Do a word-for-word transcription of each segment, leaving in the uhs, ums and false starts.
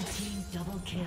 Red team double kill.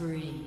spree.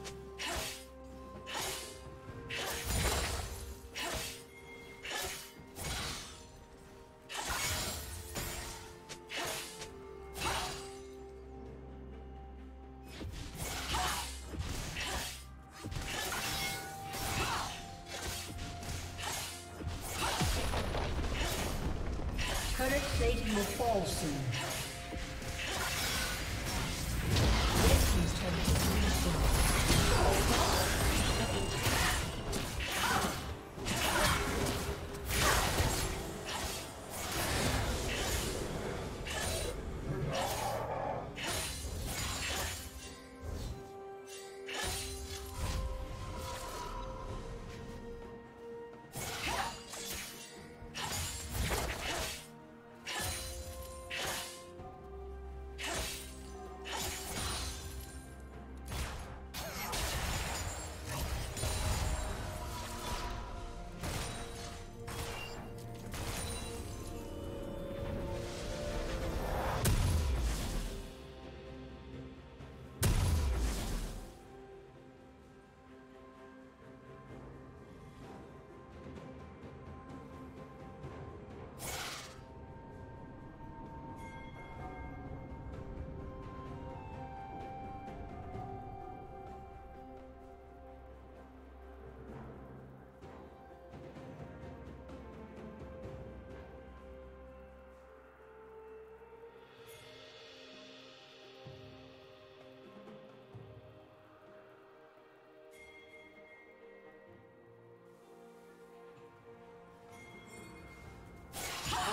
Fall soon.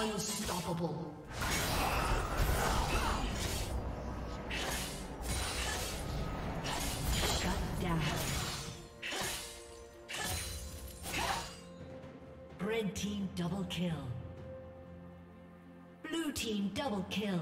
Unstoppable. Shut down. Red team double kill. Blue team double kill.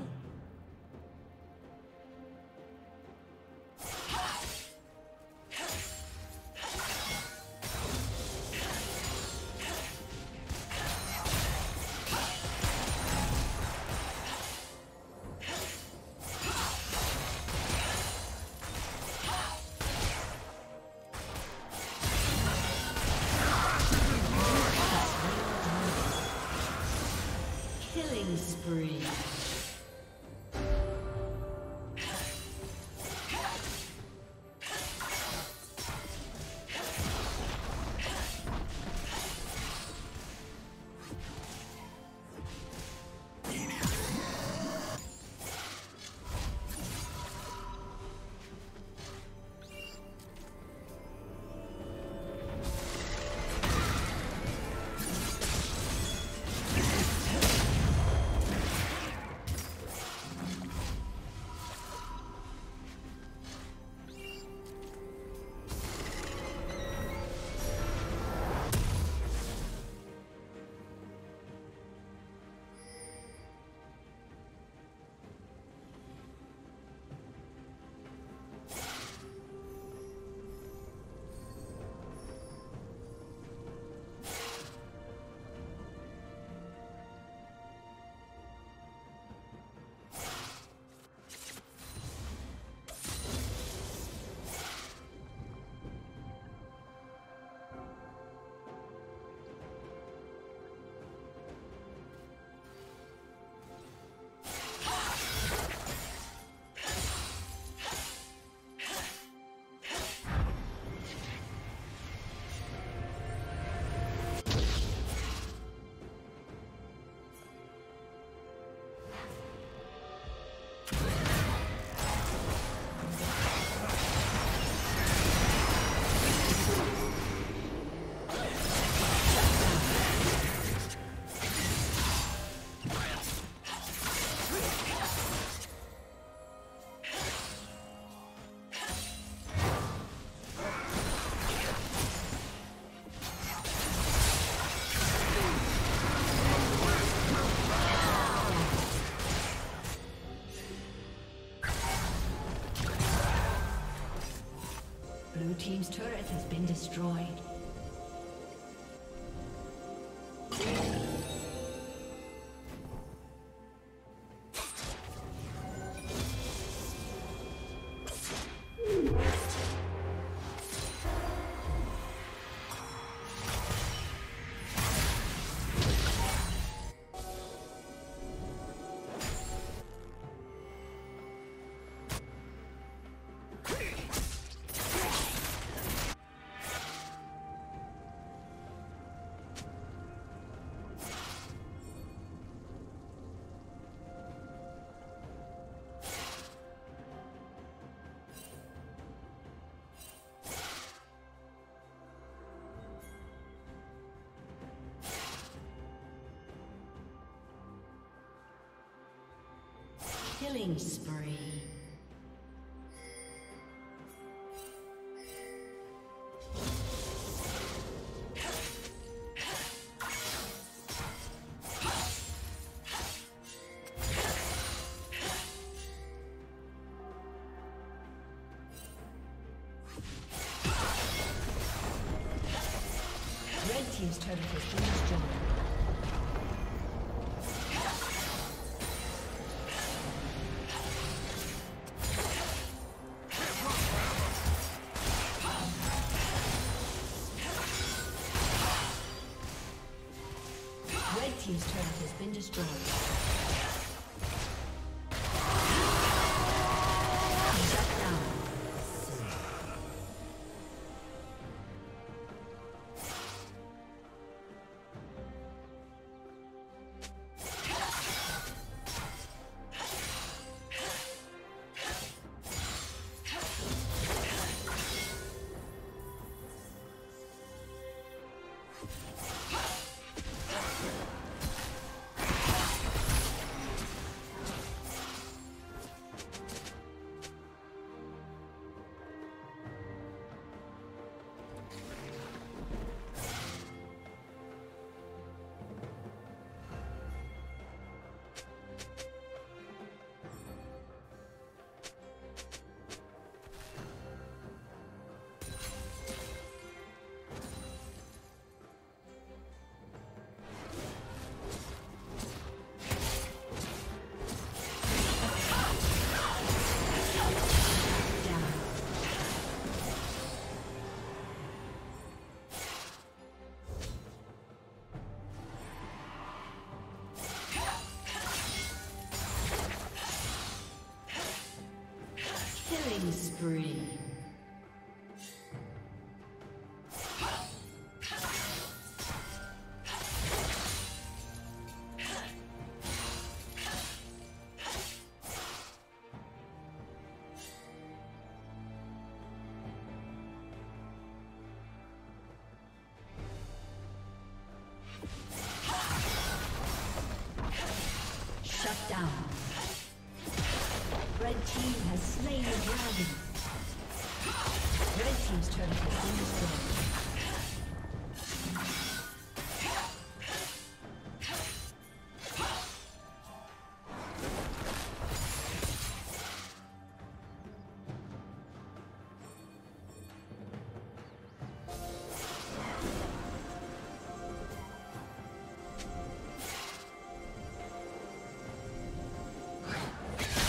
Team's turret has been destroyed. Killing spree. Red team's turret has been destroyed. Team's turret has been destroyed. Shut down. Red team has slain the dragon. Red team's turret has been destroyed. Team's turret has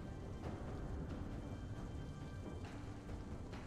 destroyed.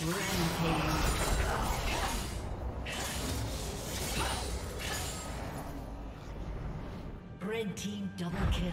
Rampage. Red team double kill.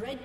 Red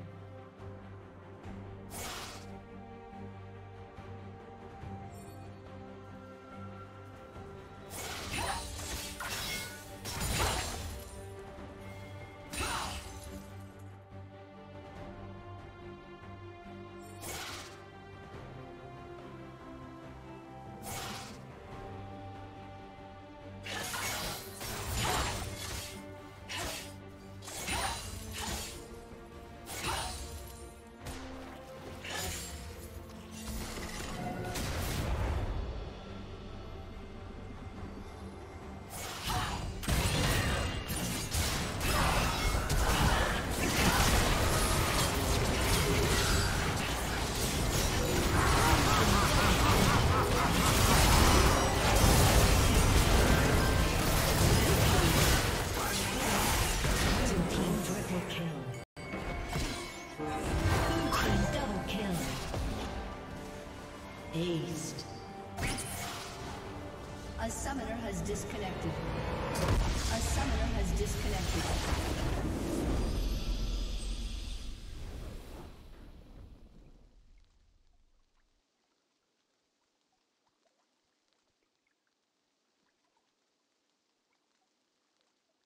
A summoner has disconnected. A summoner has disconnected.